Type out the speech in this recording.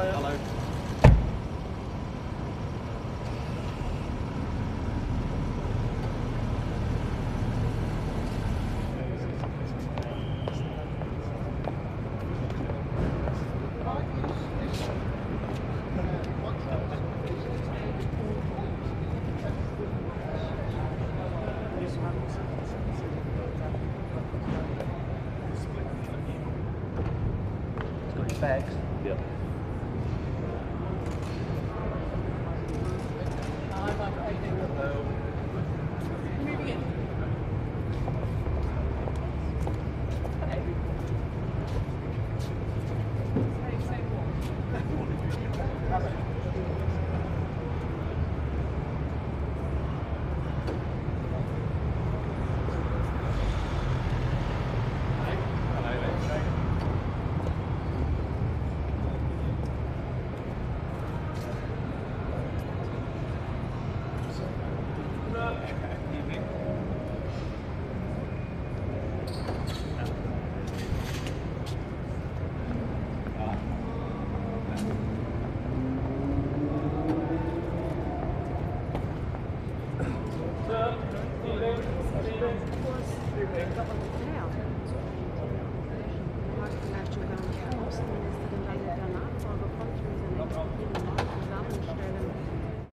Hello. Bags. Yeah. Sir, do you think?